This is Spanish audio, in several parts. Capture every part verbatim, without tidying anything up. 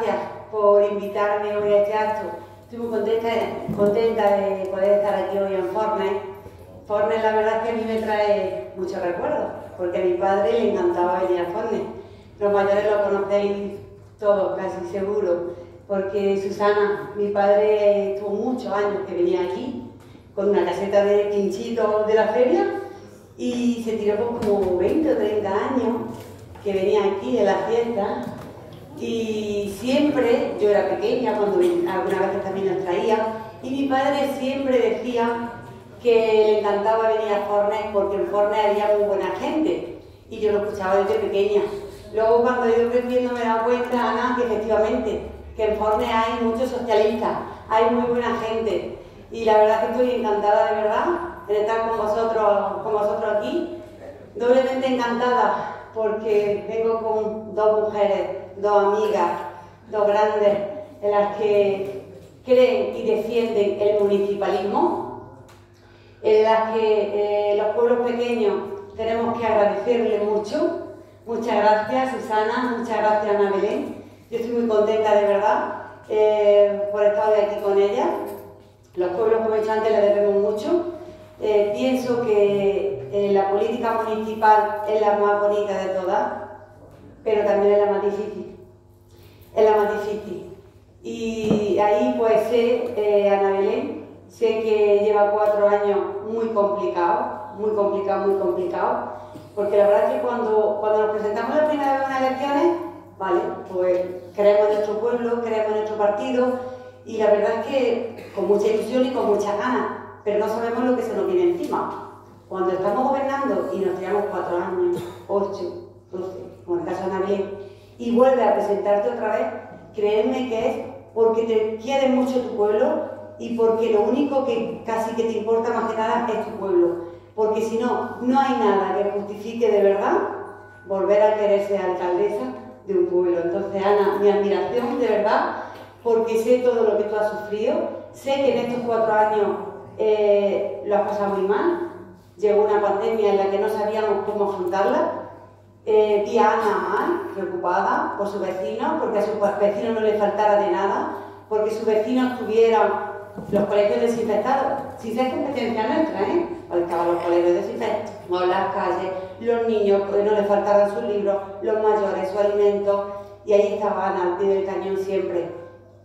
gracias por invitarme hoy a este acto. Estoy muy contenta, contenta de poder estar aquí hoy en Fornes. Fornes, la verdad es que a mí me trae muchos recuerdos, porque a mi padre le encantaba venir a Fornes. Los mayores lo conocéis todos, casi seguro, porque Susana, mi padre, tuvo muchos años que venía aquí con una caseta de quinchitos de la feria y se tiró por como veinte o treinta años que venía aquí de la fiesta. Y siempre, yo era pequeña cuando alguna vez también nos traía, y mi padre siempre decía que le encantaba venir a Fornes porque en Fornes había muy buena gente, y yo lo escuchaba desde pequeña. Luego cuando he ido creciendo me he dado cuenta, Ana, que efectivamente, que en Fornes hay muchos socialistas, hay muy buena gente, y la verdad que estoy encantada de verdad de estar con vosotros, con vosotros aquí, doblemente encantada porque vengo con dos mujeres, dos amigas, dos grandes, en las que creen y defienden el municipalismo, en las que eh, los pueblos pequeños tenemos que agradecerle mucho. Muchas gracias, Susana, muchas gracias, Ana Belén. Yo estoy muy contenta, de verdad, eh, por estar hoy aquí con ella. Los pueblos, como he dicho antes, le debemos mucho. Eh, pienso que eh, la política municipal es la más bonita de todas, pero también es la más difícil, es la más difícil. Y ahí pues sé, eh, Ana Belén, sé que lleva cuatro años muy complicado, muy complicado, muy complicado, porque la verdad es que cuando, cuando nos presentamos la primera vez en las elecciones, vale, pues creemos en nuestro pueblo, creemos en nuestro partido, y la verdad es que con mucha ilusión y con muchas ganas, pero no sabemos lo que se nos viene encima. Cuando estamos gobernando y nos tiramos cuatro años, ocho, doce, como en el caso de Ana Belén, y vuelve a presentarte otra vez, créeme que es porque te quiere mucho tu pueblo y porque lo único que casi que te importa más que nada es tu pueblo, porque si no, no hay nada que justifique de verdad volver a querer ser alcaldesa de un pueblo. Entonces, Ana, mi admiración de verdad, porque sé todo lo que tú has sufrido, sé que en estos cuatro años eh, lo has pasado muy mal, llegó una pandemia en la que no sabíamos cómo afrontarla. Eh, vi a Ana mal, preocupada por su vecino, porque a sus vecinos no le faltara de nada, porque sus vecinos tuvieran los colegios desinfectados, si es competencia nuestra, ¿eh? Estaban los colegios desinfectados, las calles, los niños, no les faltaran sus libros, los mayores, su alimento, y ahí estaba Ana al pie del cañón siempre,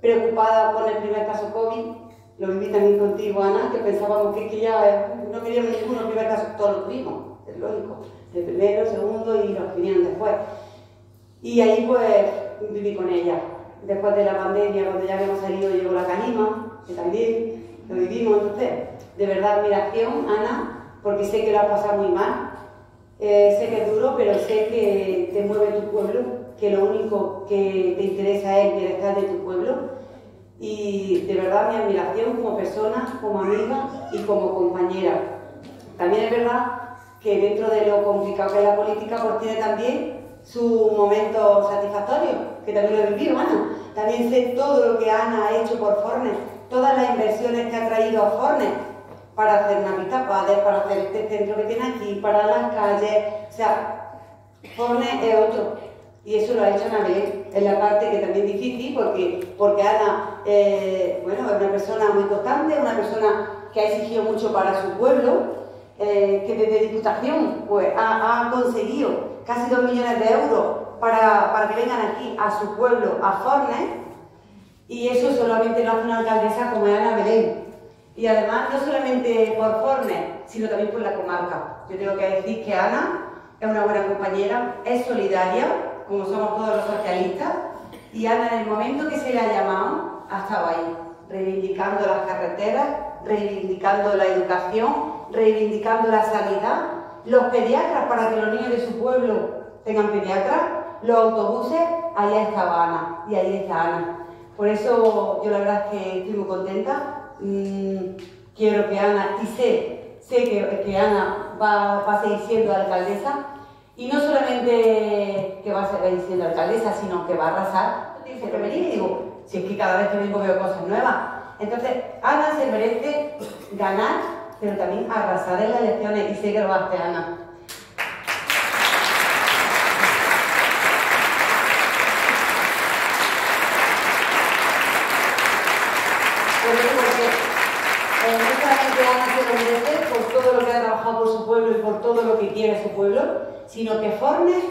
preocupada por el primer caso COVID. Lo viví también contigo, Ana, que pensábamos que, que ya no queríamos ninguno, el primer caso todos lo tuvimos, es lógico, el primero, el segundo y los que vinieron después. Y ahí pues viví con ella. Después de la pandemia, cuando ya habíamos salido, llegó la canima, que también lo vivimos. Entonces, de verdad, admiración, Ana, porque sé que lo has pasado muy mal. Eh, sé que es duro, pero sé que te mueve tu pueblo, que lo único que te interesa es bienestar de tu pueblo. Y de verdad, mi admiración como persona, como amiga y como compañera. También es verdad que dentro de lo complicado que es la política, pues tiene también su momento satisfactorio, que también lo he vivido, Ana. También sé todo lo que Ana ha hecho por Fornes, todas las inversiones que ha traído a Fornes para hacer Navidad Padres, para hacer este centro que tiene aquí, para las calles. O sea, Fornes es otro. Y eso lo ha hecho Ana Belén. Es la parte que también es difícil, porque, porque Ana eh, bueno, es una persona muy constante, una persona que ha exigido mucho para su pueblo. Eh, que desde Diputación pues, ha, ha conseguido casi dos millones de euros para, para que vengan aquí a su pueblo, a Fornes, y eso solamente lo hace una alcaldesa como Ana Belén. Y además, no solamente por Fornes, sino también por la comarca. Yo tengo que decir que Ana es una buena compañera, es solidaria, como somos todos los socialistas, y Ana, en el momento que se le ha llamado, ha estado ahí, reivindicando las carreteras, reivindicando la educación, reivindicando la sanidad, los pediatras para que los niños de su pueblo tengan pediatras, los autobuses, allá estaba Ana, y ahí está Ana. Por eso yo la verdad es que estoy muy contenta, mm, quiero que Ana, y sé, sé que, que Ana va, va a seguir siendo alcaldesa, y no solamente que va a seguir siendo alcaldesa, sino que va a arrasar. Yo dije, pero me digo, si es que cada vez que vengo veo cosas nuevas. Entonces, Ana se merece ganar, pero también arrasar en las elecciones, y sé que lo hace, Ana. porque eh, justamente Ana se lo merece por todo lo que ha trabajado por su pueblo y por todo lo que quiere su pueblo, sino que Fornes,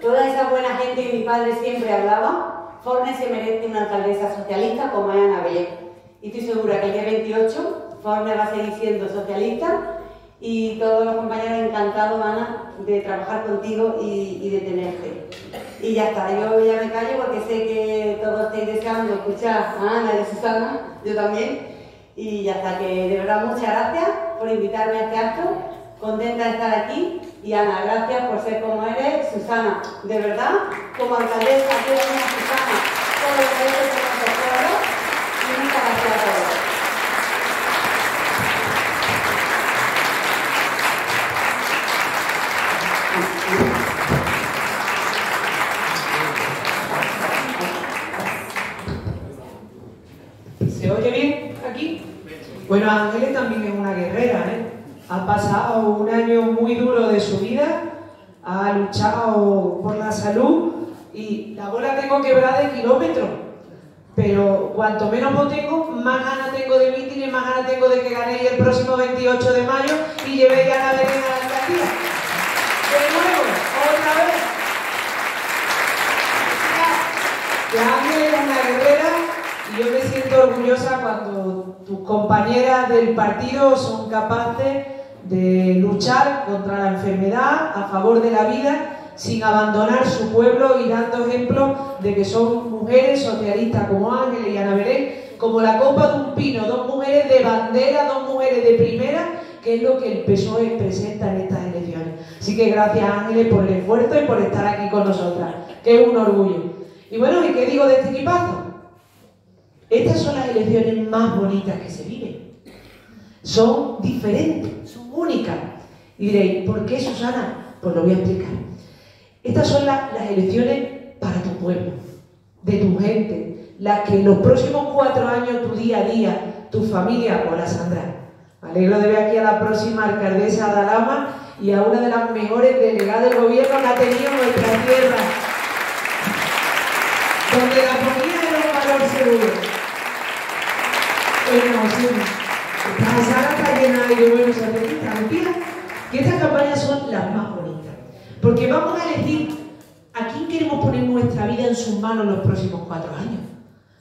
toda esa buena gente que mi padre siempre hablaba, Fornes se merece una alcaldesa socialista como es Ana Belén. Y estoy segura que el día veintiocho Fornes va a seguir siendo socialista y todos los compañeros encantados, Ana, de trabajar contigo y, y de tenerte. Y ya está, yo ya me callo porque sé que todos estáis deseando escuchar a Ana y a Susana, yo también. Y ya está, que de verdad muchas gracias por invitarme a este acto, contenta de estar aquí. Y Ana, gracias por ser como eres, Susana, de verdad, como alcaldesa, que eres una Susana, todo lo que eres es nuestro pueblo y muchas gracias a todos. Bueno, Ángeles también es una guerrera, ¿eh? Ha pasado un año muy duro de su vida, ha luchado por la salud y la bola tengo quebrada de kilómetros. Pero cuanto menos votengo, más ganas tengo de mítines, más ganas tengo de que ganéis el próximo veintiocho de mayo y llevéis a la Belén a la alcaldía. De nuevo, otra vez. Que Ángeles es una guerrera. Yo me siento orgullosa cuando tus compañeras del partido son capaces de luchar contra la enfermedad, a favor de la vida, sin abandonar su pueblo y dando ejemplo de que son mujeres socialistas como Ángeles y Ana Belén, como la copa de un pino, dos mujeres de bandera, dos mujeres de primera, que es lo que el P S O E presenta en estas elecciones. Así que gracias, Ángeles, por el esfuerzo y por estar aquí con nosotras, que es un orgullo. Y bueno, ¿y qué digo de este equipazo? Estas son las elecciones más bonitas que se viven. Son diferentes, son únicas. Y diréis, ¿por qué, Susana? Pues lo voy a explicar. Estas son la, las elecciones para tu pueblo, de tu gente, las que en los próximos cuatro años, tu día a día, tu familia, hola Sandra. Me alegro de ver aquí a la próxima alcaldesa de Alhama y a una de las mejores delegadas del gobierno que ha tenido nuestra tierra. Donde la familia era un valor seguro. Emoción. Esta sala está llena de buenos artistas. Que estas campañas son las más bonitas. Porque vamos a elegir a quién queremos poner nuestra vida en sus manos los próximos cuatro años.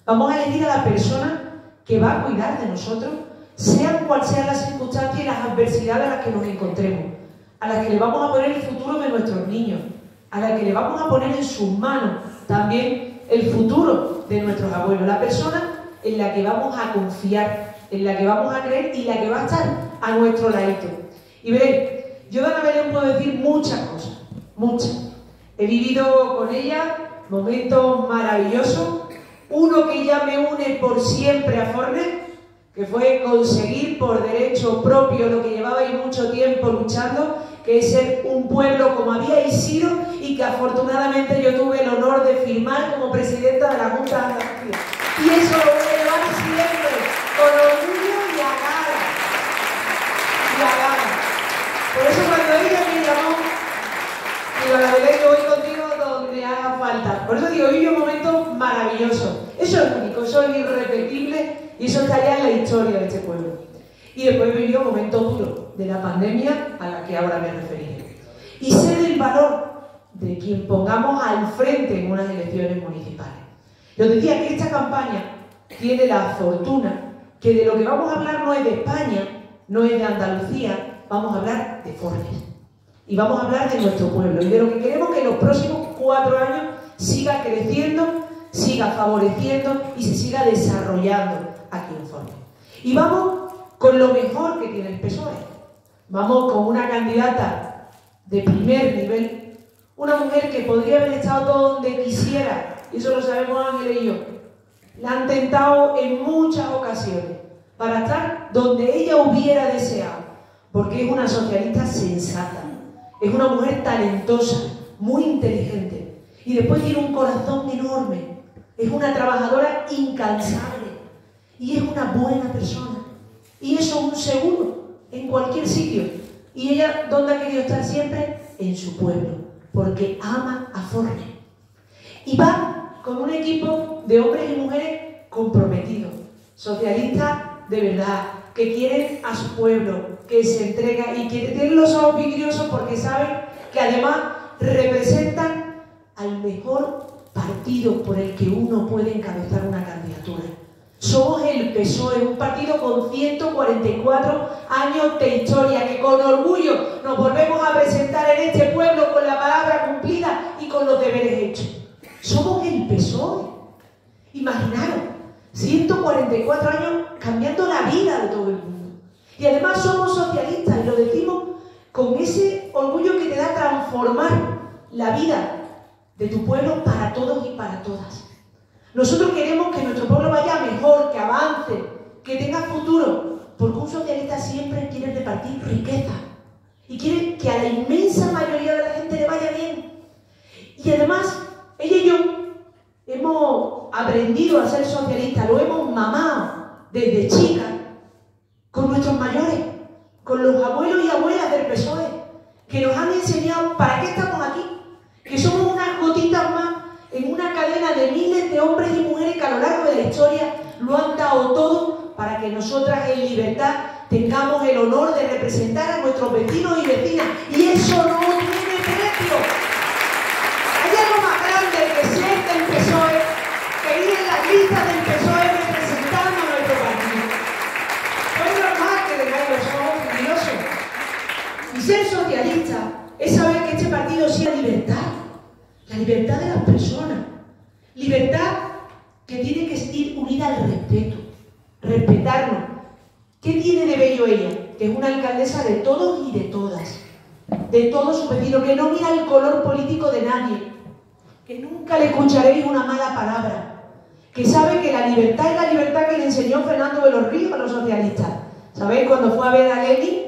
Vamos a elegir a la persona que va a cuidar de nosotros, sean cual sean las circunstancias y las adversidades a las que nos encontremos, a las que le vamos a poner el futuro de nuestros niños, a las que le vamos a poner en sus manos también el futuro de nuestros abuelos. La persona en la que vamos a confiar, en la que vamos a creer y la que va a estar a nuestro ladito. Y veréis, yo de Ana Belén puedo decir muchas cosas, muchas. He vivido con ella momentos maravillosos, uno que ya me une por siempre a Fornes, que fue conseguir por derecho propio lo que llevabais mucho tiempo luchando, que es ser un pueblo como habíais sido y que afortunadamente yo tuve el honor de firmar como presidenta de la Junta de Andalucía. Y eso lo voy a llevar siempre, con orgullo y a gala. Y a gala. Por eso cuando ella me llamó, digo, la Belén, yo voy contigo donde haga falta. Por eso digo, viví un momento maravilloso. Eso es único, eso es irrepetible y eso está ya en la historia de este pueblo. Y después he vivido un momento duro de la pandemia a la que ahora me referiré. Y sé del valor de quien pongamos al frente en unas elecciones municipales. Yo decía que esta campaña tiene la fortuna que de lo que vamos a hablar no es de España, no es de Andalucía, vamos a hablar de Fornes. Y vamos a hablar de nuestro pueblo y de lo que queremos que en los próximos cuatro años siga creciendo, siga favoreciendo y se siga desarrollando aquí en Fornes. Y vamos con lo mejor que tiene el P S O E. Vamos con una candidata de primer nivel, una mujer que podría haber estado donde quisiera. Y eso lo sabemos Ángeles y yo. La han tentado en muchas ocasiones para estar donde ella hubiera deseado, porque es una socialista sensata, es una mujer talentosa, muy inteligente y después tiene un corazón enorme, es una trabajadora incansable y es una buena persona y eso es un seguro en cualquier sitio. Y ella, ¿dónde ha querido estar siempre? En su pueblo, porque ama a Fornes. Y va con un equipo de hombres y mujeres comprometidos, socialistas de verdad, que quieren a su pueblo, que se entrega y que tienen los ojos vidriosos porque saben que además representan al mejor partido por el que uno puede encabezar una candidatura. Somos el P S O E, un partido con ciento cuarenta y cuatro años de historia, que con orgullo nos volvemos a presentar en este pueblo con la palabra cumplida y con los deberes hechos. Somos el P S O E. Imaginaros, ciento cuarenta y cuatro años cambiando la vida de todo el mundo. Y además somos socialistas, y lo decimos con ese orgullo que te da transformar la vida de tu pueblo para todos y para todas. Nosotros queremos que nuestro pueblo vaya mejor, que avance, que tenga futuro, porque un socialista siempre quiere repartir riqueza y quiere que a la inmensa mayoría de la gente le vaya bien. Y además, ella y yo hemos aprendido a ser socialistas, lo hemos mamado desde chica, con nuestros mayores, con los abuelos y abuelas del P S O E, que nos han enseñado para qué estamos aquí, que somos unas gotitas más en una cadena de miles de hombres y mujeres que a lo largo de la historia lo han dado todo para que nosotras en libertad tengamos el honor de representar a nuestros vecinos y vecinas. Y eso no tiene precio. Hay algo más grande que ser del P S O E, que ir en la lista del P S O E representando a nuestro partido. No es normal que tengáis los ojos curiosos. Y ser socialista es saber que este partido sea libertad. La libertad de las personas, libertad que tiene que ir unida al respeto, respetarnos. ¿Qué tiene de bello ella? Que es una alcaldesa de todos y de todas, de todos sus vecinos, que no mira el color político de nadie, que nunca le escucharéis una mala palabra, que sabe que la libertad es la libertad que le enseñó Fernando de los Ríos a los socialistas. ¿Sabéis? Cuando fue a ver a Lenin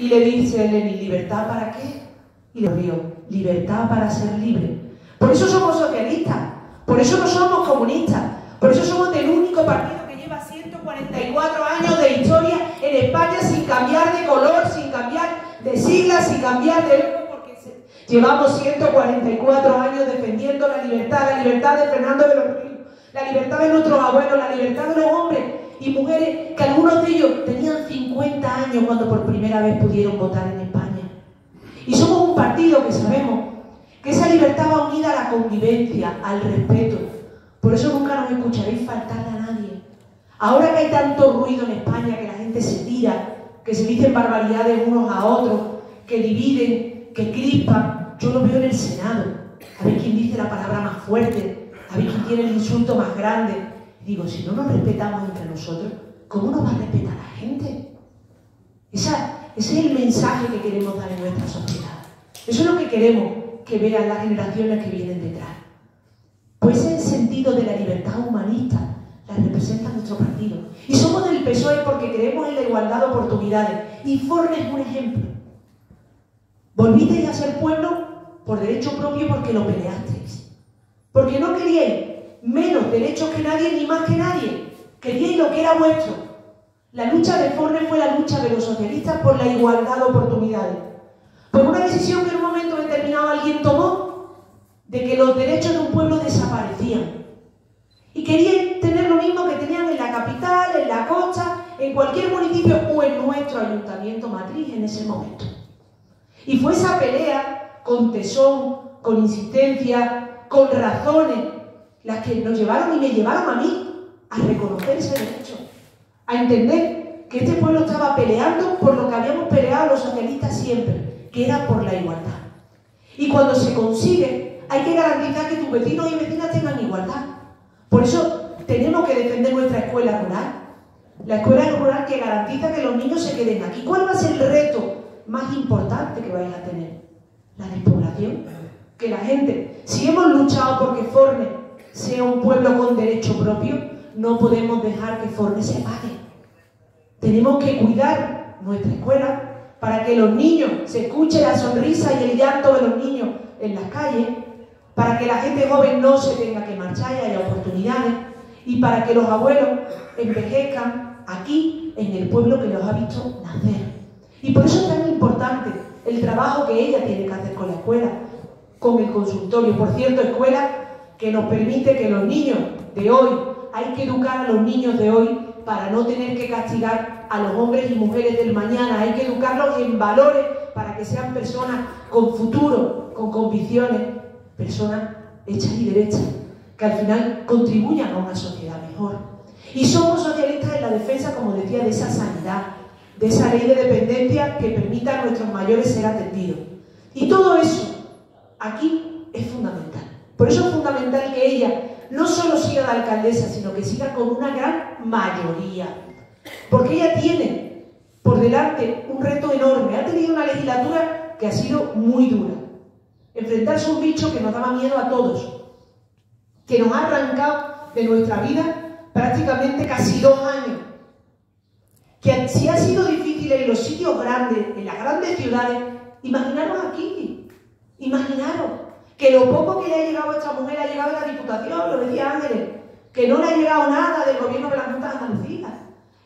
y le dice a Lenin, ¿libertad para qué? Y los Ríos, libertad para ser libre. Por eso somos socialistas, por eso no somos comunistas, por eso somos del único partido que lleva ciento cuarenta y cuatro años de historia en España sin cambiar de color, sin cambiar de siglas, sin cambiar de logo, porque llevamos ciento cuarenta y cuatro años defendiendo la libertad, la libertad de Fernando de los Ríos, la libertad de nuestros abuelos, la libertad de los hombres y mujeres que algunos de ellos tenían cincuenta años cuando por primera vez pudieron votar en España. Y somos un partido que sabemos que esa libertad va unida a la convivencia, al respeto. Por eso nunca nos escucharéis faltar a nadie. Ahora que hay tanto ruido en España, que la gente se tira, que se dicen barbaridades unos a otros, que dividen, que crispan, yo lo veo en el Senado. A ver quién dice la palabra más fuerte, a ver quién tiene el insulto más grande. Y digo, si no nos respetamos entre nosotros, ¿cómo nos va a respetar la gente? Esa... Ese es el mensaje que queremos dar en nuestra sociedad. Eso es lo que queremos que vean las generaciones que vienen detrás. Pues ese sentido de la libertad humanista la representa nuestro partido. Y somos del P S O E porque creemos en la igualdad de oportunidades. Y Fornes es un ejemplo. Volvisteis a ser pueblo por derecho propio porque lo peleasteis. Porque no queríais menos derechos que nadie ni más que nadie. Queríais lo que era vuestro. La lucha de Fornes fue la lucha de los socialistas por la igualdad de oportunidades. Por una decisión que en un momento determinado alguien tomó, de que los derechos de un pueblo desaparecían. Y querían tener lo mismo que tenían en la capital, en la costa, en cualquier municipio o en nuestro ayuntamiento matriz en ese momento. Y fue esa pelea con tesón, con insistencia, con razones, las que nos llevaron y me llevaron a mí a reconocer ese derecho. A entender que este pueblo estaba peleando por lo que habíamos peleado los socialistas siempre, que era por la igualdad. Y cuando se consigue, hay que garantizar que tus vecinos y vecinas tengan igualdad. Por eso tenemos que defender nuestra escuela rural. La escuela rural que garantiza que los niños se queden aquí. ¿Cuál va a ser el reto más importante que vais a tener? La despoblación. Que la gente, si hemos luchado porque Fornes sea un pueblo con derecho propio, no podemos dejar que Fornes se apague. Tenemos que cuidar nuestra escuela para que los niños, se escuche la sonrisa y el llanto de los niños en las calles, para que la gente joven no se tenga que marchar y haya oportunidades, y para que los abuelos envejezcan aquí, en el pueblo que los ha visto nacer. Y por eso es tan importante el trabajo que ella tiene que hacer con la escuela, con el consultorio. Por cierto, escuela que nos permite que los niños de hoy, hay que educar a los niños de hoy para no tener que castigar a los hombres y mujeres del mañana. Hay que educarlos en valores para que sean personas con futuro, con convicciones, personas hechas y derechas, que al final contribuyan a una sociedad mejor. Y somos socialistas en la defensa, como decía, de esa sanidad, de esa ley de dependencia que permita a nuestros mayores ser atendidos. Y todo eso aquí es fundamental. Por eso es fundamental que ella no solo siga de alcaldesa, sino que siga con una gran mayoría. Porque ella tiene por delante un reto enorme. Ha tenido una legislatura que ha sido muy dura. Enfrentarse a un bicho que nos daba miedo a todos, que nos ha arrancado de nuestra vida prácticamente casi dos años. Que si ha sido difícil en los sitios grandes, en las grandes ciudades, imaginaros aquí, imaginaros que lo poco que le ha llegado a esta mujer ha llegado a la Diputación, lo decía Ángeles, que no le ha llegado nada del gobierno de la Junta de Andalucía,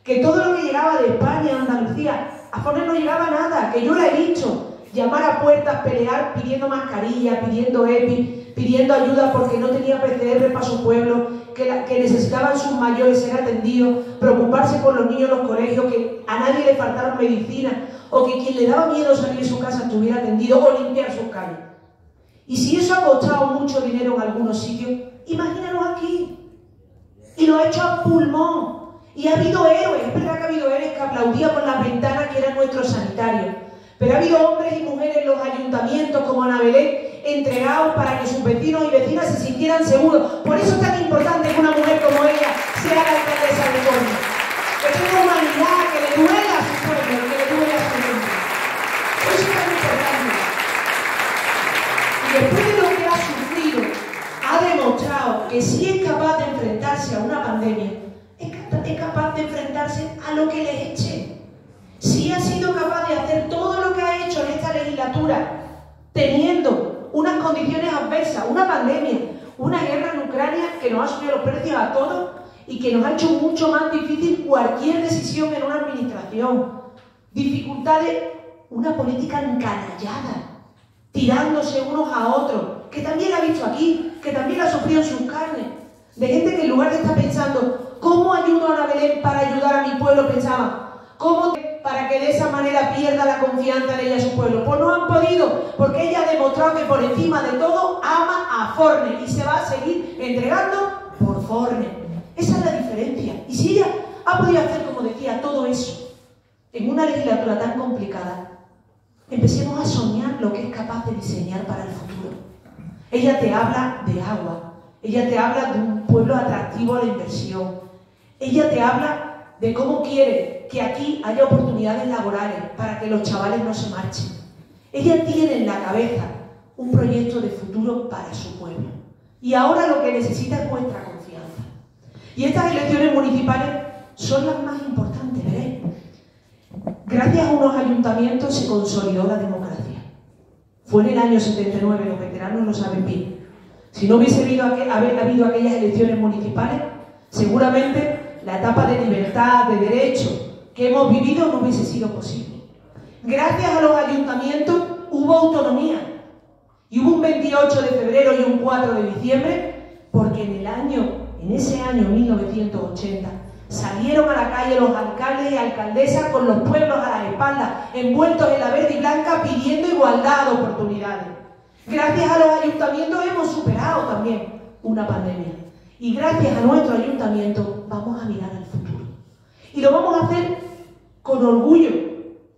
que todo lo que llegaba de España a Andalucía, a Fornes no llegaba nada, que yo la he visto llamar a puertas, pelear pidiendo mascarilla, pidiendo E P I, pidiendo ayuda porque no tenía P C R para su pueblo, que, la, que necesitaban sus mayores ser atendidos, preocuparse por los niños en los colegios, que a nadie le faltaron medicinas, o que quien le daba miedo salir de su casa estuviera atendido, o limpiar sus calles. Y si eso ha costado mucho dinero en algunos sitios, imagínalo aquí. Y lo ha hecho a pulmón. Y ha habido héroes, es verdad que ha habido héroes que aplaudían por las ventanas que eran nuestros sanitarios. Pero ha habido hombres y mujeres en los ayuntamientos, como Ana Belén, entregados para que sus vecinos y vecinas se sintieran seguros. Por eso es tan importante que una mujer como ella sea la alcaldesa de Fornes. Que tenga humanidad, que le duela a su pueblo, que le duela a su gente. Eso es tan importante. Después de lo que ha sufrido, ha demostrado que si es capaz de enfrentarse a una pandemia, es capaz de enfrentarse a lo que le eche. Si ha sido capaz de hacer todo lo que ha hecho en esta legislatura, teniendo unas condiciones adversas, una pandemia, una guerra en Ucrania que nos ha subido los precios a todos y que nos ha hecho mucho más difícil cualquier decisión en una administración. Dificultades, una política encanallada, tirándose unos a otros, que también la ha visto aquí, que también la ha sufrido en sus carnes, de gente que en lugar de estar pensando ¿cómo ayudo a Ana Belén para ayudar a mi pueblo? Pensaba, ¿cómo para que de esa manera pierda la confianza en ella y su pueblo? Pues no han podido, porque ella ha demostrado que por encima de todo ama a Fornes y se va a seguir entregando por Fornes. Esa es la diferencia. Y si ella ha podido hacer, como decía, todo eso en una legislatura tan complicada, empecemos a soñar lo que es capaz de diseñar para el futuro. Ella te habla de agua, ella te habla de un pueblo atractivo a la inversión, ella te habla de cómo quiere que aquí haya oportunidades laborales para que los chavales no se marchen. Ella tiene en la cabeza un proyecto de futuro para su pueblo. Y ahora lo que necesita es vuestra confianza. Y estas elecciones municipales son las más importantes, ¿veréis? Gracias a unos ayuntamientos se consolidó la democracia. Fue en el año setenta y nueve, los veteranos lo saben bien. Si no hubiese habido, aquel, haber habido aquellas elecciones municipales, seguramente la etapa de libertad, de derecho que hemos vivido no hubiese sido posible. Gracias a los ayuntamientos hubo autonomía. Y hubo un veintiocho de febrero y un cuatro de diciembre, porque en el año, en ese año mil novecientos ochenta, salieron a la calle los alcaldes y alcaldesas con los pueblos a las espaldas, envueltos en la verde y blanca, pidiendo igualdad de oportunidades. Gracias a los ayuntamientos hemos superado también una pandemia. Y gracias a nuestro ayuntamiento vamos a mirar al futuro. Y lo vamos a hacer con orgullo,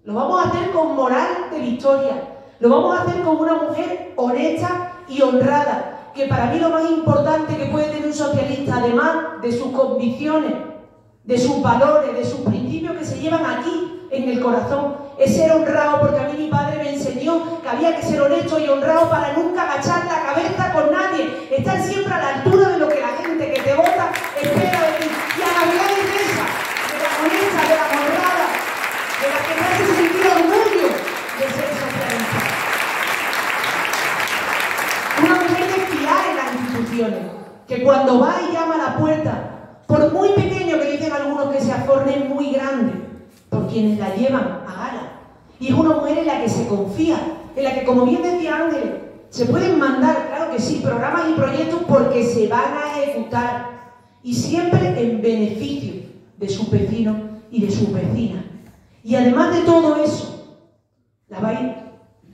lo vamos a hacer con moral de victoria, lo vamos a hacer con una mujer honesta y honrada, que para mí lo más importante que puede tener un socialista, además de sus convicciones, de sus valores, de sus principios que se llevan aquí, en el corazón, es ser honrado, porque a mí mi padre me enseñó que había que ser honesto y honrado para nunca agachar la cabeza con nadie, estar siempre a la altura de lo que la gente que te vota espera de ti. Y Ana Belén es esa, de la honesta, de la honrada, de la que me hace sentir orgullo de ser socialista. Una mujer de fiar en las instituciones, que cuando va y llama a la puerta, por muy pequeño que dicen algunos que sea Fornes, es muy grande por quienes la llevan a gala. Y es una mujer en la que se confía, en la que, como bien decía Ángeles, se pueden mandar, claro que sí, programas y proyectos porque se van a ejecutar y siempre en beneficio de sus vecinos y de sus vecinas. Y además de todo eso, la vais,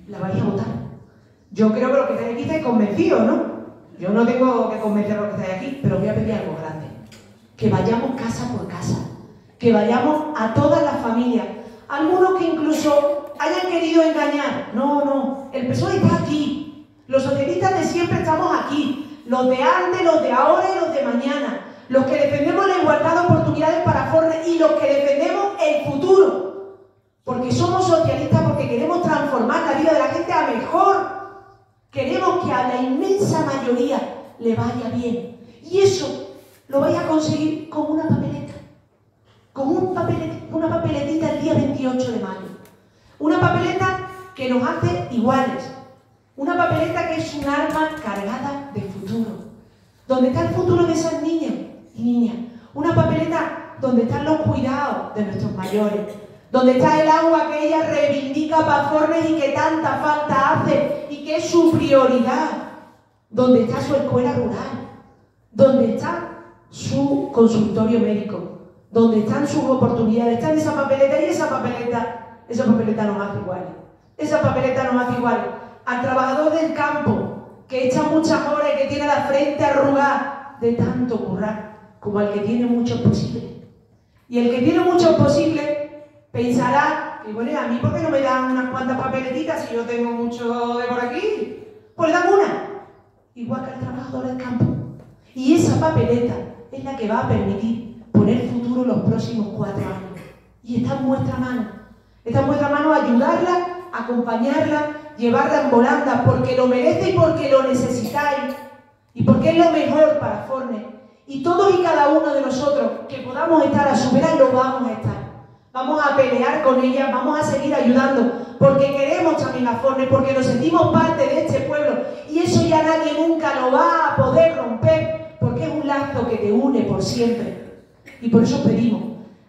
la vais a votar. Yo creo que los que estáis aquí estáis convencidos, ¿no? Yo no tengo que convencer a los que estáis aquí, pero voy a pedir algo grande. Que vayamos casa por casa, que vayamos a todas las familias. Algunos que incluso hayan querido engañar. No, no, el P S O E está aquí. Los socialistas de siempre estamos aquí. Los de antes, los de ahora y los de mañana. Los que defendemos la igualdad de oportunidades para Fornes y los que defendemos el futuro. Porque somos socialistas, porque queremos transformar la vida de la gente a mejor. Queremos que a la inmensa mayoría le vaya bien. Y eso lo vais a conseguir con una papeleta. Con un papel, una papeletita el día veintiocho de mayo. Una papeleta que nos hace iguales. Una papeleta que es un arma cargada de futuro. Donde está el futuro de esas niñas y niñas. Una papeleta donde están los cuidados de nuestros mayores. Donde está el agua que ella reivindica para Fornes y que tanta falta hace y que es su prioridad. Donde está su escuela rural. Donde está su consultorio médico. Donde están sus oportunidades, está en esa papeleta y esa papeleta, esa papeleta nos hace igual. Esa papeleta nos hace igual al trabajador del campo, que echa muchas horas y que tiene la frente arrugada de tanto currar, como al que tiene muchos posibles. Y el que tiene muchos posibles pensará, que bueno, a mí ¿por qué no me dan unas cuantas papeletitas si yo tengo mucho de por aquí? Pues le dan una, igual que al trabajador del campo. Y esa papeleta es la que va a permitir poner futuro los próximos cuatro años. Y está en vuestra mano. Está en vuestra mano ayudarla, acompañarla, llevarla en volandas, porque lo merece y porque lo necesitáis. Y porque es lo mejor para Fornes. Y todos y cada uno de nosotros que podamos estar a su vera, lo vamos a estar. Vamos a pelear con ella, vamos a seguir ayudando, porque queremos también a Fornes, porque nos sentimos parte de este pueblo. Y eso ya nadie nunca lo va a poder romper, porque es un lazo que te une por siempre. Y por eso pedimos,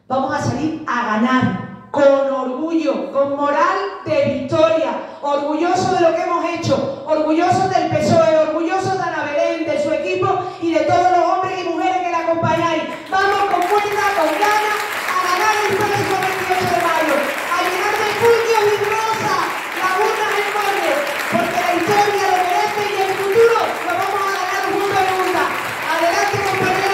vamos a salir a ganar con orgullo, con moral de victoria, orgullosos de lo que hemos hecho, orgullosos del P S O E, orgullosos de Ana Belén, de su equipo y de todos los hombres y mujeres que la acompañáis. Vamos con fuerza, con ganas, a ganar el próximo veintiocho de mayo, a llenar de puños y rosa las urnas en Fornes, porque la historia lo merece y el futuro lo vamos a ganar juntos en una. Adelante, compañeros.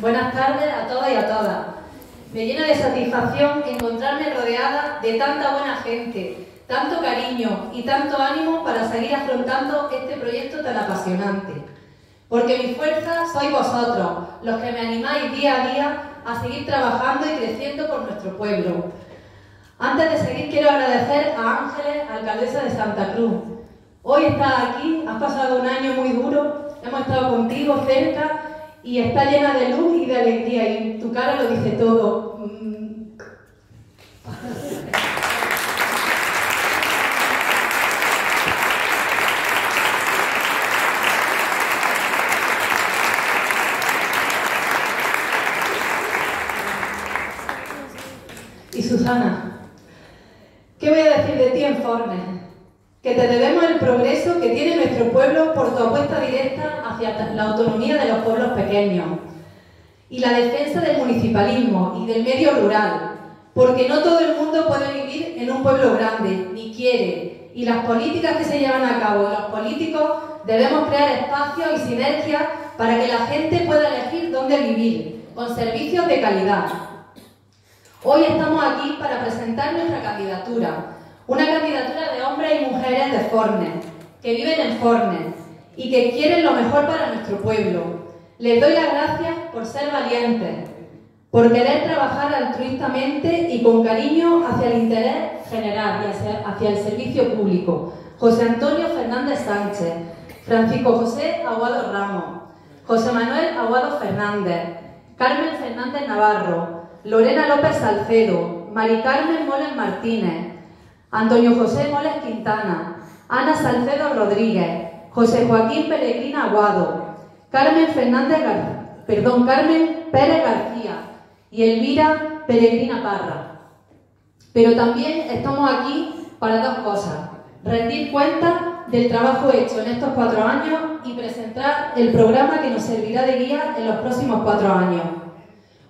Buenas tardes a todas y a todas. Me llena de satisfacción encontrarme rodeada de tanta buena gente, tanto cariño y tanto ánimo para seguir afrontando este proyecto tan apasionante. Porque mi fuerza sois vosotros, los que me animáis día a día a seguir trabajando y creciendo por nuestro pueblo. Antes de seguir quiero agradecer a Ángeles, alcaldesa de Santa Cruz. Hoy estás aquí, has pasado un año muy duro, hemos estado contigo cerca. Y está llena de luz y de alegría, y tu cara lo dice todo. Y Susana, ¿qué voy a decir de ti en Fornes? Que te debemos el progreso que tiene nuestro pueblo por tu apuesta directa hacia la autonomía de los pueblos pequeños y la defensa del municipalismo y del medio rural, porque no todo el mundo puede vivir en un pueblo grande, ni quiere, y las políticas que se llevan a cabo los políticos debemos crear espacios y sinergias para que la gente pueda elegir dónde vivir, con servicios de calidad. Hoy estamos aquí para presentar nuestra candidatura. Una candidatura de hombres y mujeres de Fornes, que viven en Fornes y que quieren lo mejor para nuestro pueblo. Les doy las gracias por ser valientes, por querer trabajar altruistamente y con cariño hacia el interés general y hacia, hacia el servicio público. José Antonio Fernández Sánchez, Francisco José Aguado Ramos, José Manuel Aguado Fernández, Carmen Fernández Navarro, Lorena López Salcedo, Mari Carmen Moles Martínez, Antonio José Moles Quintana, Ana Salcedo Rodríguez, José Joaquín Peregrina Aguado, Carmen Fernández Gar... Perdón, Carmen Pérez García y Elvira Peregrina Parra. Pero también estamos aquí para dos cosas: rendir cuenta del trabajo hecho en estos cuatro años y presentar el programa que nos servirá de guía en los próximos cuatro años.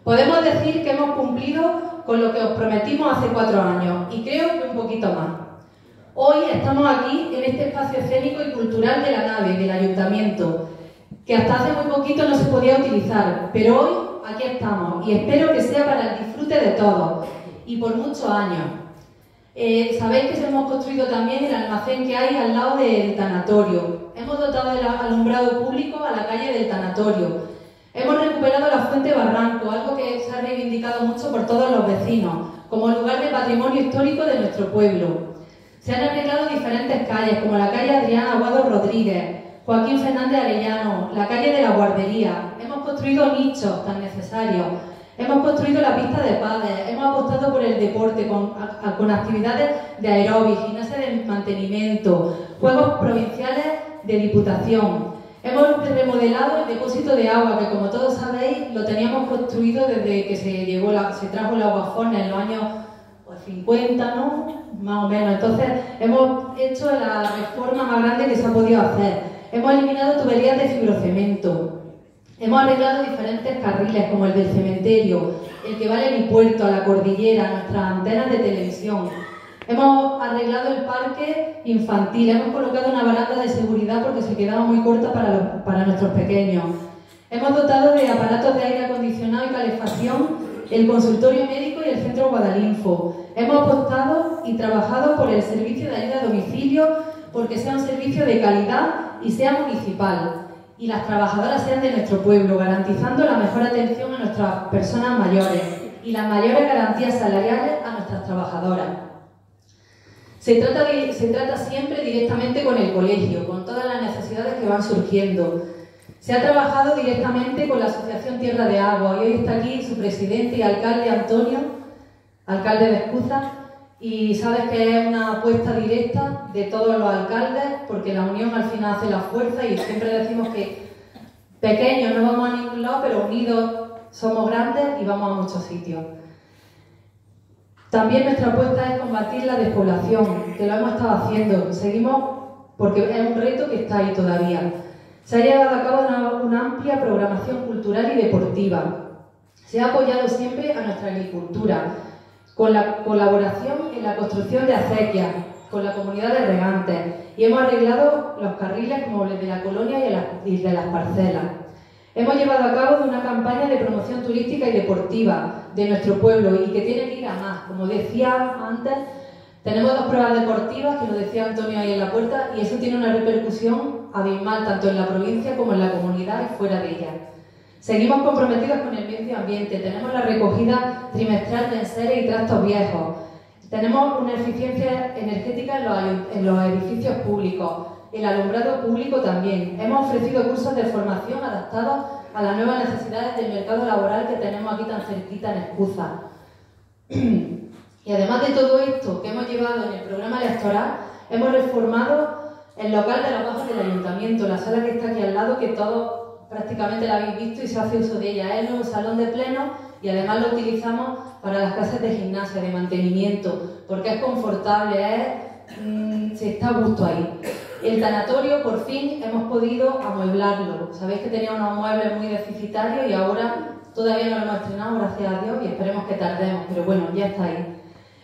Podemos decir que hemos cumplido con lo que os prometimos hace cuatro años y creo que un poquito más. Hoy estamos aquí en este espacio escénico y cultural de la nave del Ayuntamiento, que hasta hace muy poquito no se podía utilizar, pero hoy aquí estamos y espero que sea para el disfrute de todos y por muchos años. Eh, sabéis que se hemos construido también el almacén que hay al lado del tanatorio. Hemos dotado el alumbrado público a la calle del tanatorio. Hemos recuperado la fuente Barranco, algo que se ha reivindicado mucho por todos los vecinos, como lugar de patrimonio histórico de nuestro pueblo. Se han arreglado diferentes calles, como la calle Adriana Aguado Rodríguez, Joaquín Fernández Arellano, la calle de la Guardería. Hemos construido nichos tan necesarios. Hemos construido la pista de pádel, hemos apostado por el deporte con, a, con actividades de aeróbic, gimnasia de mantenimiento, juegos provinciales de Diputación. Hemos remodelado el depósito de agua, que como todos sabéis lo teníamos construido desde que se, llegó la, se trajo el agua a Fornes en los años cincuenta, ¿no? Más o menos. Entonces hemos hecho la reforma más grande que se ha podido hacer. Hemos eliminado tuberías de fibrocemento. Hemos arreglado diferentes carriles, como el del cementerio, el que va al helipuerto, a la cordillera, nuestras antenas de televisión. Hemos arreglado el parque infantil, hemos colocado una baranda de seguridad porque se quedaba muy corta para, los, para nuestros pequeños. Hemos dotado de aparatos de aire acondicionado y calefacción el consultorio médico y el centro Guadalinfo. Hemos apostado y trabajado por el servicio de ayuda a domicilio porque sea un servicio de calidad y sea municipal, y las trabajadoras sean de nuestro pueblo, garantizando la mejor atención a nuestras personas mayores y las mayores garantías salariales a nuestras trabajadoras. Se trata, de, se trata siempre directamente con el colegio, con todas las necesidades que van surgiendo. Se ha trabajado directamente con la Asociación Tierra de Agua y hoy está aquí su presidente y alcalde Antonio, alcalde de Escuza, y sabes que es una apuesta directa de todos los alcaldes, porque la unión al final hace la fuerza y siempre decimos que pequeños no vamos a ningún lado, pero unidos somos grandes y vamos a muchos sitios. También nuestra apuesta es combatir la despoblación, que lo hemos estado haciendo, seguimos porque es un reto que está ahí todavía. Se ha llevado a cabo una, una amplia programación cultural y deportiva. Se ha apoyado siempre a nuestra agricultura, con la colaboración en la construcción de acequias, con la comunidad de regantes, y hemos arreglado los carriles como el de la colonia y el de las parcelas. Hemos llevado a cabo una campaña de promoción turística y deportiva de nuestro pueblo y que tiene que ir a más. Como decía antes, tenemos dos pruebas deportivas que nos decía Antonio ahí en la puerta y eso tiene una repercusión abismal tanto en la provincia como en la comunidad y fuera de ella. Seguimos comprometidos con el medio ambiente, tenemos la recogida trimestral de enseres y trastos viejos, tenemos una eficiencia energética en los, en los edificios públicos, el alumbrado público también. Hemos ofrecido cursos de formación adaptados a las nuevas necesidades del mercado laboral que tenemos aquí tan cerquita en Escuza. Y además de todo esto que hemos llevado en el programa electoral, hemos reformado el local de los bajos del Ayuntamiento, la sala que está aquí al lado, que todos prácticamente la habéis visto y se hace uso de ella. Es un salón de pleno y además lo utilizamos para las clases de gimnasia, de mantenimiento, porque es confortable, es, mmm, se está a gusto ahí. El tanatorio, por fin, hemos podido amueblarlo. Sabéis que tenía unos muebles muy deficitarios y ahora todavía no lo hemos estrenado, gracias a Dios, y esperemos que tardemos, pero bueno, ya está ahí.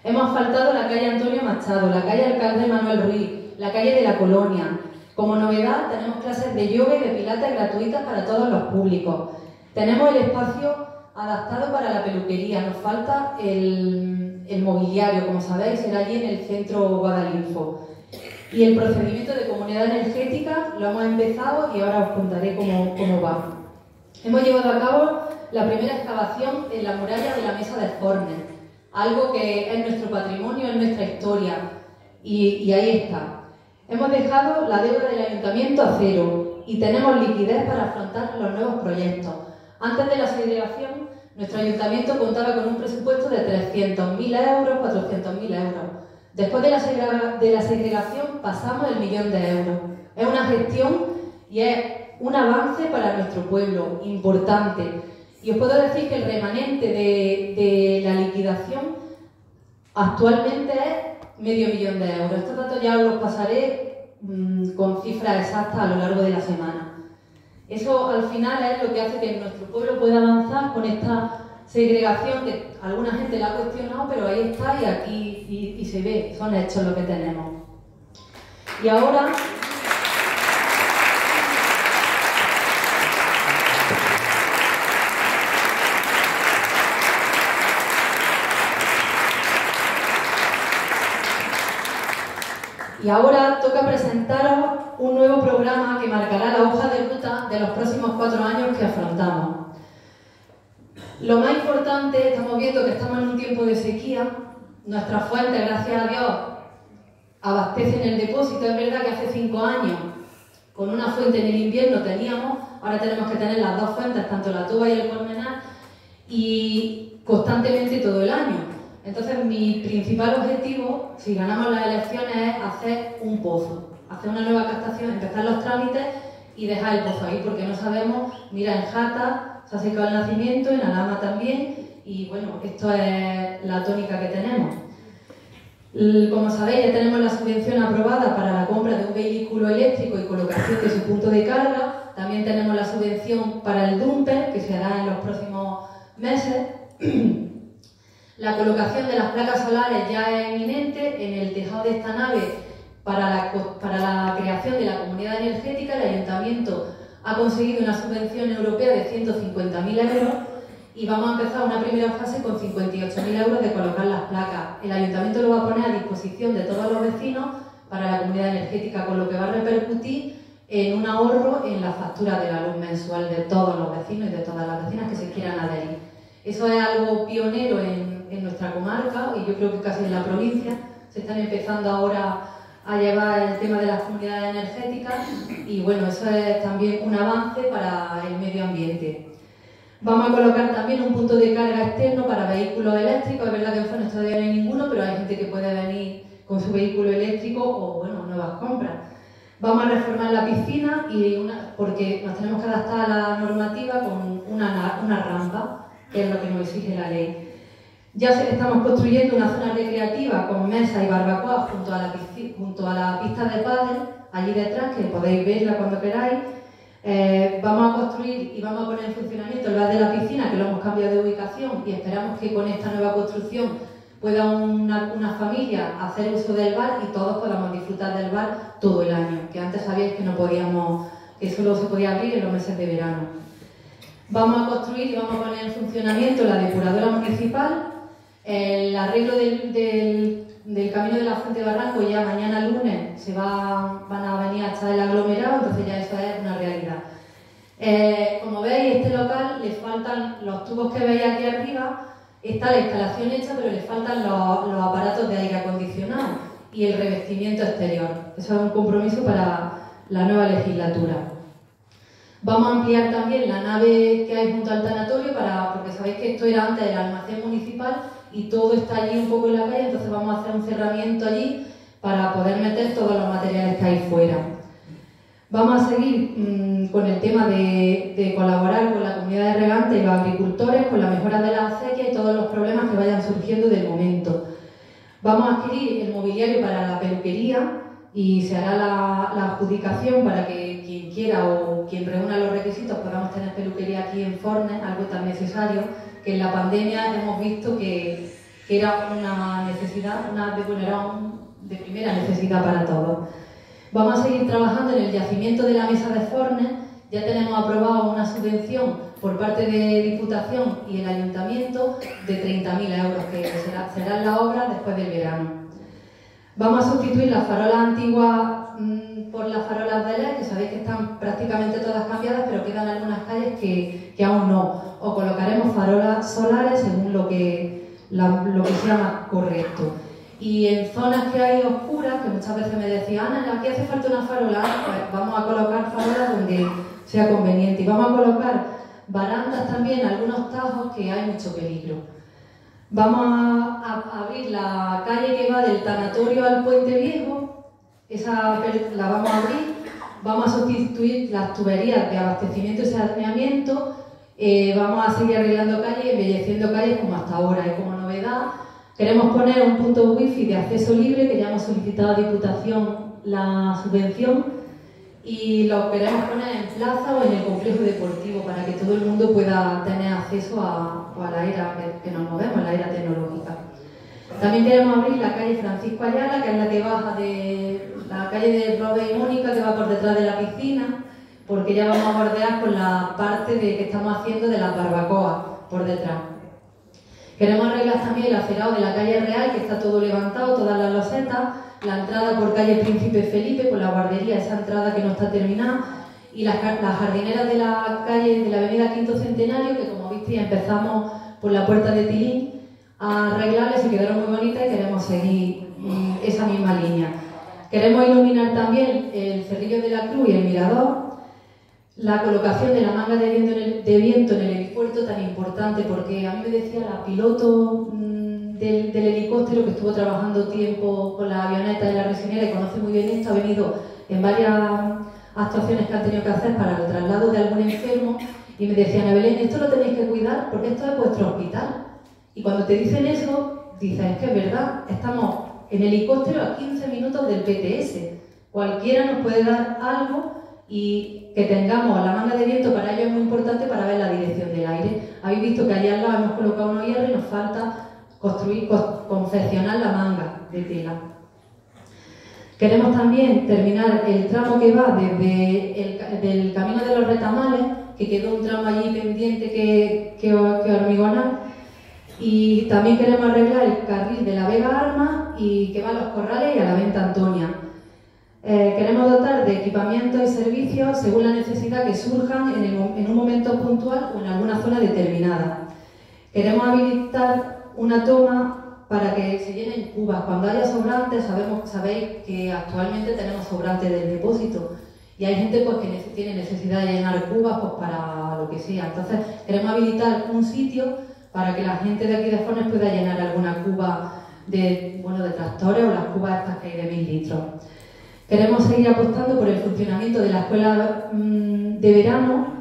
Hemos asfaltado la calle Antonio Machado, la calle Alcalde Manuel Ruiz, la calle de la Colonia. Como novedad, tenemos clases de yoga y de pilates gratuitas para todos los públicos. Tenemos el espacio adaptado para la peluquería. Nos falta el, el mobiliario, como sabéis, será allí en el centro Guadalinfo. Y el procedimiento de comunidad energética lo hemos empezado y ahora os contaré cómo, cómo va. Hemos llevado a cabo la primera excavación en la muralla de la Mesa de Fornes, algo que es nuestro patrimonio, es nuestra historia, y, y ahí está. Hemos dejado la deuda del Ayuntamiento a cero y tenemos liquidez para afrontar los nuevos proyectos. Antes de la segregación, nuestro ayuntamiento contaba con un presupuesto de trescientos mil euros, cuatrocientos mil euros. Después de la, segrega, de la segregación pasamos el millón de euros. Es una gestión y es un avance para nuestro pueblo, importante. Y os puedo decir que el remanente de, de la liquidación actualmente es medio millón de euros. Estos datos ya os los pasaré mmm, con cifras exactas a lo largo de la semana. Eso al final es lo que hace que nuestro pueblo pueda avanzar con esta segregación que alguna gente la ha cuestionado, pero ahí está y aquí y, y se ve, son hechos lo que tenemos. Y ahora, y ahora toca presentaros un nuevo programa que marcará la hoja de ruta de los próximos cuatro años que afrontamos. Lo más importante, estamos viendo que estamos en un tiempo de sequía, nuestras fuentes, gracias a Dios, abastecen el depósito. Es verdad que hace cinco años, con una fuente en el invierno teníamos, ahora tenemos que tener las dos fuentes, tanto la Tuba y el Colmenar, y constantemente todo el año. Entonces, mi principal objetivo, si ganamos las elecciones, es hacer un pozo, hacer una nueva captación, empezar los trámites y dejar el pozo ahí, porque no sabemos, mira, en Jata se ha secado el nacimiento, en Alhama también, y bueno, esto es la tónica que tenemos. Como sabéis, ya tenemos la subvención aprobada para la compra de un vehículo eléctrico y colocación de su punto de carga, también tenemos la subvención para el dumper, que se hará en los próximos meses. La colocación de las placas solares ya es inminente en el tejado de esta nave. Para la, para la creación de la comunidad energética, el Ayuntamiento ha conseguido una subvención europea de ciento cincuenta mil euros y vamos a empezar una primera fase con cincuenta y ocho mil euros de colocar las placas. El Ayuntamiento lo va a poner a disposición de todos los vecinos para la comunidad energética, con lo que va a repercutir en un ahorro en la factura de la luz mensual de todos los vecinos y de todas las vecinas que se quieran adherir. Eso es algo pionero en, en nuestra comarca, y yo creo que casi en la provincia se están empezando ahora a llevar el tema de las comunidades energéticas, y bueno, eso es también un avance para el medio ambiente. Vamos a colocar también un punto de carga externo para vehículos eléctricos. Es verdad que en Fornes todavía no hay ninguno, pero hay gente que puede venir con su vehículo eléctrico o, bueno, nuevas compras. Vamos a reformar la piscina y una, porque nos tenemos que adaptar a la normativa con una, una rampa, que es lo que nos exige la ley. Ya estamos construyendo una zona recreativa con mesa y barbacoa junto a la, junto a la pista de pádel, allí detrás, que podéis verla cuando queráis. Eh, vamos a construir y vamos a poner en funcionamiento el bar de la piscina, que lo hemos cambiado de ubicación, y esperamos que con esta nueva construcción pueda una, una familia hacer uso del bar y todos podamos disfrutar del bar todo el año, que antes sabíais que no podíamos, que solo se podía abrir en los meses de verano. Vamos a construir y vamos a poner en funcionamiento la depuradora municipal. El arreglo del, del, del camino de la Fuente Barranco, ya mañana lunes se va, van a venir hasta el aglomerado, entonces ya eso es una realidad. Eh, como veis, este local le faltan los tubos que veis aquí arriba, está la instalación hecha, pero le faltan los, los aparatos de aire acondicionado y el revestimiento exterior. Eso es un compromiso para la nueva legislatura. Vamos a ampliar también la nave que hay junto al tanatorio, para, porque sabéis que esto era antes del almacén municipal y todo está allí un poco en la calle, entonces vamos a hacer un cerramiento allí para poder meter todos los materiales que hay fuera. Vamos a seguir mmm, con el tema de, de colaborar con la comunidad de regantes y los agricultores, con la mejora de la acequia y todos los problemas que vayan surgiendo del momento. Vamos a adquirir el mobiliario para la peluquería y se hará la, la adjudicación para que quien quiera o quien reúna los requisitos podamos tener peluquería aquí en Fornes, algo tan necesario, que en la pandemia hemos visto que, que era una necesidad, una, bueno, era un, de primera necesidad para todos. Vamos a seguir trabajando en el yacimiento de la Mesa de Fornes. Ya tenemos aprobado una subvención por parte de Diputación y el Ayuntamiento de treinta mil euros, que será, será la obra después del verano. Vamos a sustituir las farolas antiguas mmm, por las farolas de L E D, que sabéis que están prácticamente todas cambiadas, pero quedan algunas calles que, que aún no. O colocaremos farolas solares según lo que, la, lo que sea más correcto. Y en zonas que hay oscuras, que muchas veces me decían, Ana, aquí hace falta una farola, pues vamos a colocar farolas donde sea conveniente. Y vamos a colocar barandas también, algunos tajos que hay mucho peligro. Vamos a, a abrir la calle que va del tanatorio al puente viejo, esa la vamos a abrir, vamos a sustituir las tuberías de abastecimiento y saneamiento, eh, vamos a seguir arreglando calles, embelleciendo calles como hasta ahora. Y como novedad, queremos poner un punto wifi de acceso libre, que ya hemos solicitado a Diputación la subvención, y lo queremos poner en plaza o en el complejo deportivo para que todo el mundo pueda tener acceso a, a la era que, que nos movemos, la era tecnológica. También queremos abrir la calle Francisco Ayala, que es la que baja de la calle de Robert y Mónica, que va por detrás de la piscina, porque ya vamos a bordear con la parte de que estamos haciendo de las barbacoas por detrás. Queremos arreglar también el acerado de la calle Real, que está todo levantado, todas las losetas, la entrada por calle Príncipe Felipe, por la guardería, esa entrada que no está terminada, y las, las jardineras de la calle de la avenida Quinto Centenario, que como visteis empezamos por la puerta de Tilín a arreglarles, se quedaron muy bonitas y queremos seguir eh, esa misma línea. Queremos iluminar también el Cerrillo de la Cruz y el Mirador, la colocación de la manga de viento en el, de viento en el helipuerto, tan importante, porque a mí me decía la piloto Del, del helicóptero, que estuvo trabajando tiempo con la avioneta de la Resinera y conoce muy bien esto, ha venido en varias actuaciones que han tenido que hacer para el traslado de algún enfermo, y me decían, Ana Belén, esto lo tenéis que cuidar porque esto es vuestro hospital. Y cuando te dicen eso, dices, es que es verdad, estamos en helicóptero a quince minutos del P T S, cualquiera nos puede dar algo, y que tengamos la manga de viento para ello es muy importante para ver la dirección del aire. Habéis visto que allá al lado hemos colocado unos hierros y nos falta construir, confeccionar la manga de tela. Queremos también terminar el tramo que va desde el del camino de los retamales, que quedó un tramo allí pendiente que, que, que hormigonar, y también queremos arreglar el carril de la Vega Armas y que va a los Corrales y a la Venta Antonia. Eh, queremos dotar de equipamiento y servicios según la necesidad que surjan en, el, en un momento puntual o en alguna zona determinada. Queremos habilitar una toma para que se llenen cubas. Cuando haya sobrantes, sabemos, sabéis que actualmente tenemos sobrantes del depósito y hay gente pues, que tiene necesidad de llenar cubas pues, para lo que sea. Entonces queremos habilitar un sitio para que la gente de aquí de Fornes pueda llenar alguna cuba de, bueno, de tractores o las cubas estas que hay de mil litros. Queremos seguir apostando por el funcionamiento de la escuela mmm, de verano.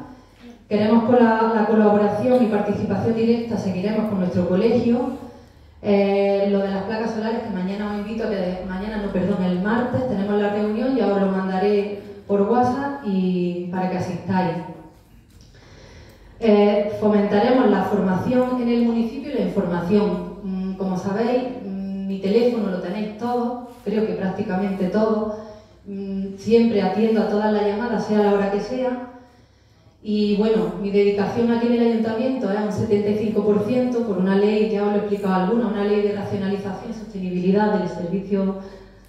Queremos con la, la colaboración y participación directa, seguiremos con nuestro colegio. Eh, lo de las placas solares, que mañana os invito a que, mañana no, perdón, el martes tenemos la reunión, ya os lo mandaré por WhatsApp y para que asistáis. Eh, fomentaremos la formación en el municipio y la información. Mm, como sabéis, mm, mi teléfono lo tenéis todos, creo que prácticamente todos. Mm, siempre atiendo a todas las llamadas, sea la hora que sea. Y bueno, mi dedicación aquí en el ayuntamiento es un setenta y cinco por ciento por una ley, ya os lo he explicado alguna, una ley de racionalización y sostenibilidad del servicio,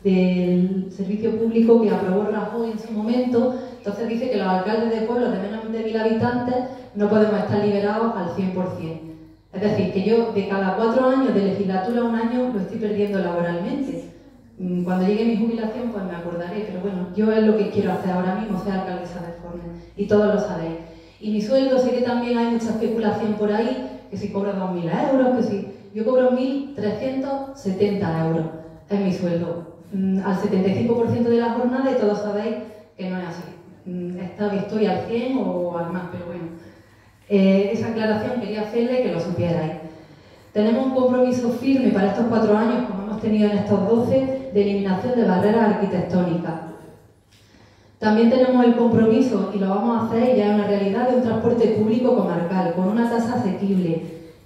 del servicio público que aprobó Rajoy en su momento. Entonces dice que los alcaldes de pueblos de menos de mil habitantes no podemos estar liberados al cien por cien. Es decir, que yo de cada cuatro años de legislatura, un año lo estoy perdiendo laboralmente. Cuando llegue mi jubilación pues me acordaré, pero bueno, yo es lo que quiero hacer ahora mismo, ser alcaldesa de Fornes, y todos lo sabéis. Y mi sueldo, sé que también hay mucha especulación por ahí, que si cobro dos mil euros, que si... Yo cobro mil trescientos setenta euros, es mi sueldo, al setenta y cinco por ciento de la jornada, y todos sabéis que no es así. Esta vez estoy al cien o al más, pero bueno, eh, esa aclaración quería hacerle, que lo supierais. Tenemos un compromiso firme para estos cuatro años, como hemos tenido en estos doce, de eliminación de barreras arquitectónicas. También tenemos el compromiso, y lo vamos a hacer, ya es una realidad, de un transporte público comarcal, con una tasa asequible,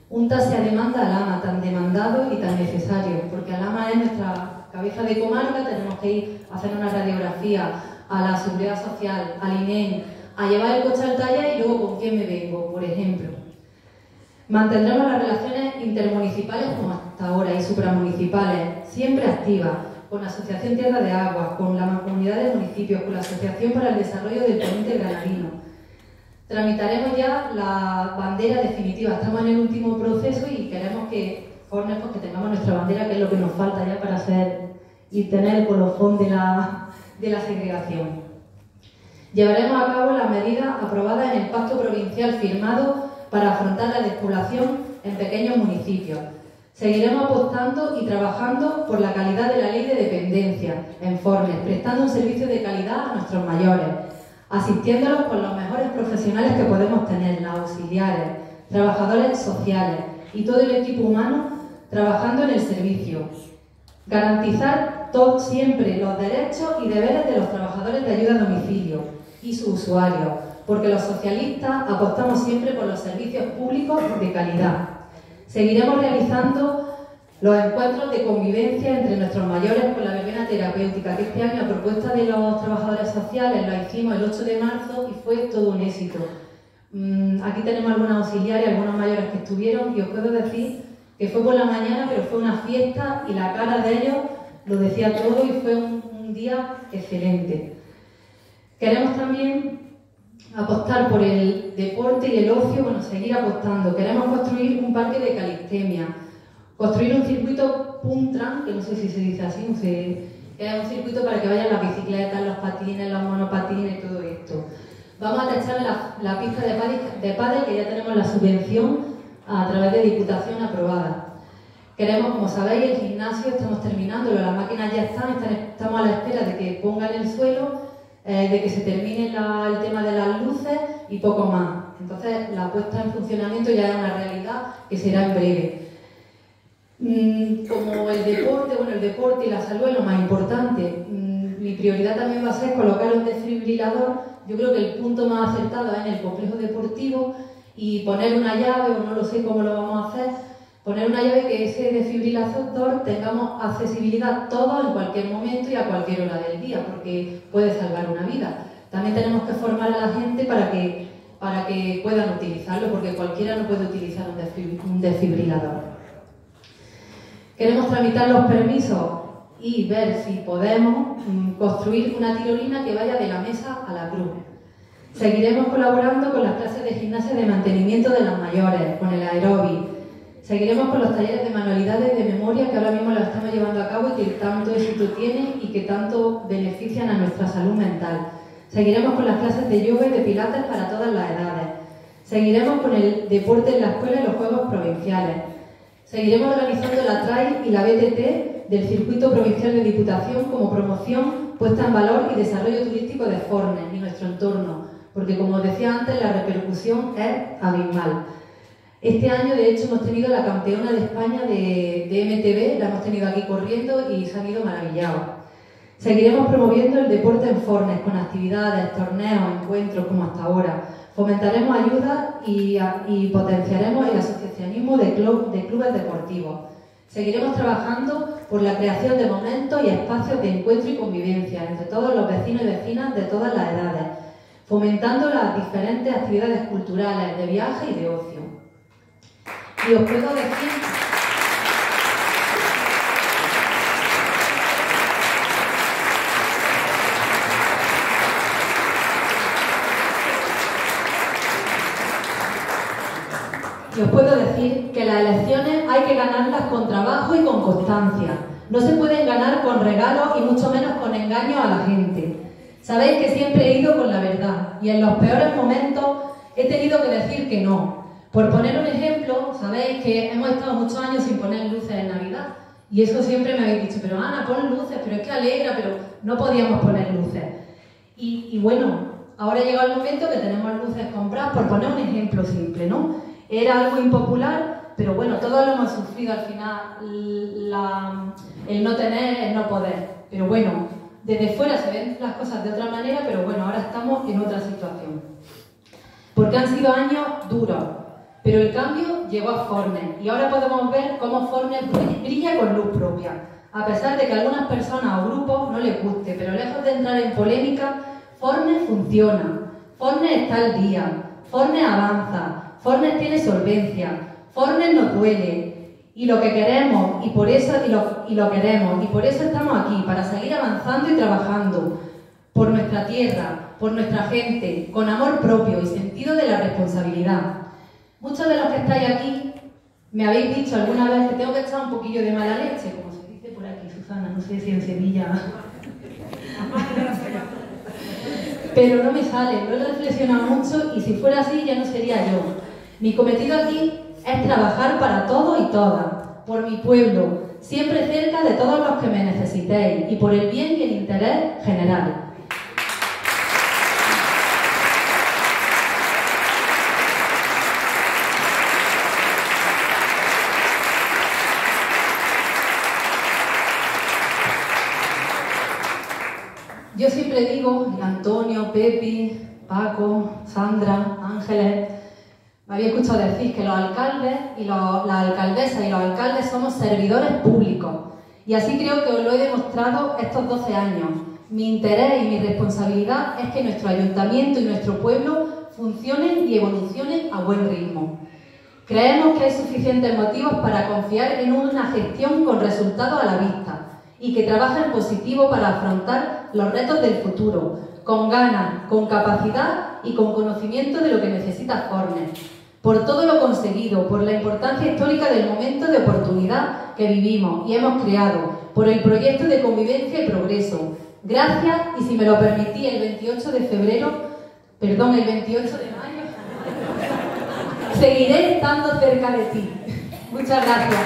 un taxi a demanda Alhama, tan demandado y tan necesario, porque Alhama es nuestra cabeza de comarca, tenemos que ir a hacer una radiografía a la Seguridad Social, al I N E M, a llevar el coche al taller y luego con quién me vengo, por ejemplo. Mantendremos las relaciones intermunicipales como hasta ahora y supramunicipales, siempre activas, con la Asociación Tierra de Aguas, con la Mancomunidad de Municipios, con la Asociación para el Desarrollo del Poniente Granadino. Tramitaremos ya la bandera definitiva, estamos en el último proceso y queremos que Fornes pues, que tengamos nuestra bandera, que es lo que nos falta ya para ser y tener el colofón de la, de la segregación. Llevaremos a cabo las medidas aprobadas en el pacto provincial firmado para afrontar la despoblación en pequeños municipios. Seguiremos apostando y trabajando por la calidad de la ley de dependencia en Fornes, prestando un servicio de calidad a nuestros mayores, asistiéndolos con los mejores profesionales que podemos tener, las auxiliares, trabajadores sociales y todo el equipo humano trabajando en el servicio. Garantizar todo, siempre los derechos y deberes de los trabajadores de ayuda a domicilio y sus usuarios, porque los socialistas apostamos siempre por los servicios públicos de calidad. Seguiremos realizando los encuentros de convivencia entre nuestros mayores con la verbena terapéutica, que este año a propuesta de los trabajadores sociales lo hicimos el ocho de marzo y fue todo un éxito. Aquí tenemos algunas auxiliares, algunos mayores que estuvieron, y os puedo decir que fue por la mañana, pero fue una fiesta y la cara de ellos lo decía todo y fue un, un día excelente. Queremos también apostar por el deporte y el ocio, bueno, seguir apostando. Queremos construir un parque de calistenia, construir un circuito puntra, que no sé si se dice así, no sé, es un circuito para que vayan las bicicletas, los patines, los monopatines y todo esto. Vamos a tachar la, la pista de pádel, de pádel, que ya tenemos la subvención a través de Diputación aprobada. Queremos, como sabéis, el gimnasio, estamos terminándolo, las máquinas ya están, están estamos a la espera de que pongan el suelo, eh, de que se termine la, el tema de las luces y poco más. Entonces, la puesta en funcionamiento ya es una realidad que será en breve. Mm, como el deporte, bueno, el deporte y la salud es lo más importante. Mm, mi prioridad también va a ser colocar un desfibrilador. Yo creo que el punto más acertado es en el complejo deportivo y poner una llave, o no lo sé cómo lo vamos a hacer, poner una llave que ese desfibrilador tengamos accesibilidad todos en cualquier momento y a cualquier hora del día, porque puede salvar una vida. También tenemos que formar a la gente para que, para que puedan utilizarlo, porque cualquiera no puede utilizar un desfibrilador. Queremos tramitar los permisos y ver si podemos construir una tirolina que vaya de la mesa a la cruz. Seguiremos colaborando con las clases de gimnasia de mantenimiento de las mayores, con el aeróbic. Seguiremos con los talleres de manualidades de memoria, que ahora mismo los estamos llevando a cabo y que tanto éxito tienen y que tanto benefician a nuestra salud mental. Seguiremos con las clases de yoga y de pilates para todas las edades. Seguiremos con el deporte en la escuela y los juegos provinciales. Seguiremos organizando la trail y la B T T del circuito provincial de Diputación como promoción, puesta en valor y desarrollo turístico de Fornes y nuestro entorno, porque como os decía antes, la repercusión es abismal. Este año, de hecho, hemos tenido la campeona de España de, de M T V, la hemos tenido aquí corriendo y se han ido maravillados. Seguiremos promoviendo el deporte en Fornes con actividades, torneos, encuentros, como hasta ahora. Fomentaremos ayudas y, y potenciaremos el asociacionismo de, club, de clubes deportivos. Seguiremos trabajando por la creación de momentos y espacios de encuentro y convivencia entre todos los vecinos y vecinas de todas las edades, fomentando las diferentes actividades culturales, de viaje y de ocio. Y os puedo decir, y os puedo decir que las elecciones hay que ganarlas con trabajo y con constancia. No se pueden ganar con regalos y mucho menos con engaños a la gente. Sabéis que siempre he ido con la verdad y en los peores momentos he tenido que decir que no. Por poner un ejemplo, sabéis que hemos estado muchos años sin poner luces en Navidad y eso siempre me habéis dicho, pero Ana, pon luces, pero es que alegra, pero no podíamos poner luces. Y, y bueno, ahora ha llegado el momento que tenemos luces compradas, por poner un ejemplo simple, ¿no? Era algo impopular, pero bueno, todos lo hemos sufrido al final, la, el no tener, el no poder. Pero bueno, desde fuera se ven las cosas de otra manera, pero bueno, ahora estamos en otra situación. Porque han sido años duros. Pero el cambio llegó a Fornes y ahora podemos ver cómo Fornes brilla con luz propia. A pesar de que a algunas personas o grupos no les guste, pero lejos de entrar en polémica, Fornes funciona. Fornes está al día. Fornes avanza. Fornes tiene solvencia. Fornes nos duele. Y lo que queremos, y por eso y lo, y lo queremos, y por eso estamos aquí, para seguir avanzando y trabajando por nuestra tierra, por nuestra gente, con amor propio y sentido de la responsabilidad. Muchos de los que estáis aquí me habéis dicho alguna vez que tengo que echar un poquillo de mala leche, como se dice por aquí, Susana, no sé si en Sevilla. pero no me sale, no he reflexionado mucho y si fuera así ya no sería yo. Mi cometido aquí es trabajar para todos y todas, por mi pueblo, siempre cerca de todos los que me necesitéis y por el bien y el interés general. Yo siempre digo, Antonio, Pepi, Paco, Sandra, Ángeles, me había escuchado decir que los alcaldes y los, las alcaldesas y los alcaldes somos servidores públicos. Y así creo que os lo he demostrado estos doce años. Mi interés y mi responsabilidad es que nuestro ayuntamiento y nuestro pueblo funcionen y evolucionen a buen ritmo. Creemos que hay suficientes motivos para confiar en una gestión con resultados a la vista y que trabaja en positivo para afrontar los retos del futuro, con ganas, con capacidad y con conocimiento de lo que necesita Fornes. Por todo lo conseguido, por la importancia histórica del momento de oportunidad que vivimos y hemos creado, por el proyecto de convivencia y progreso. Gracias, y si me lo permití, el veintiocho de febrero, perdón, el veintiocho de mayo, seguiré estando cerca de ti. Muchas gracias.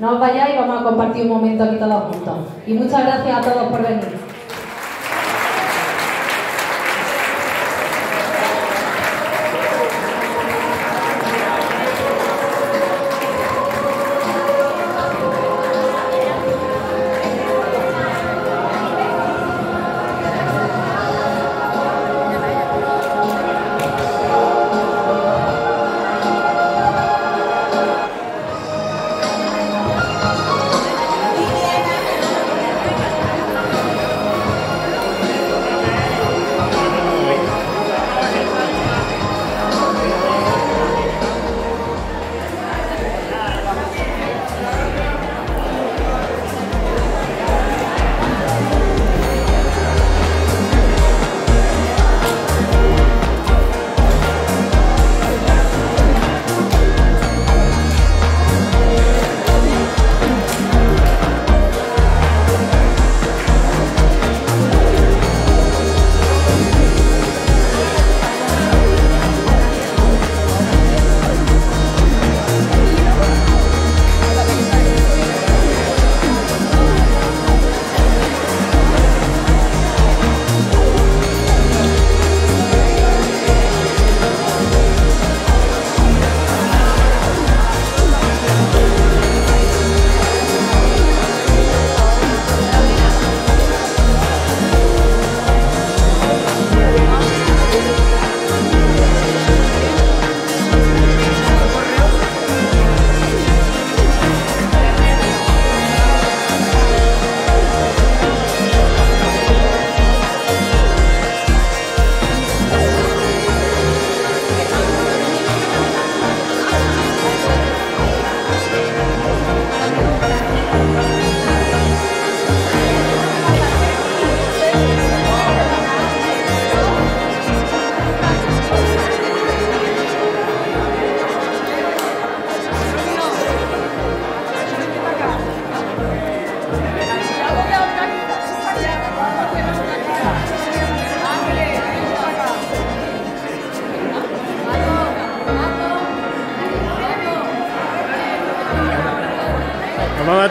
No os vayáis, vamos a compartir un momento aquí todos juntos. Y muchas gracias a todos por venir.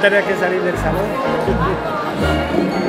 tener que salir del salón.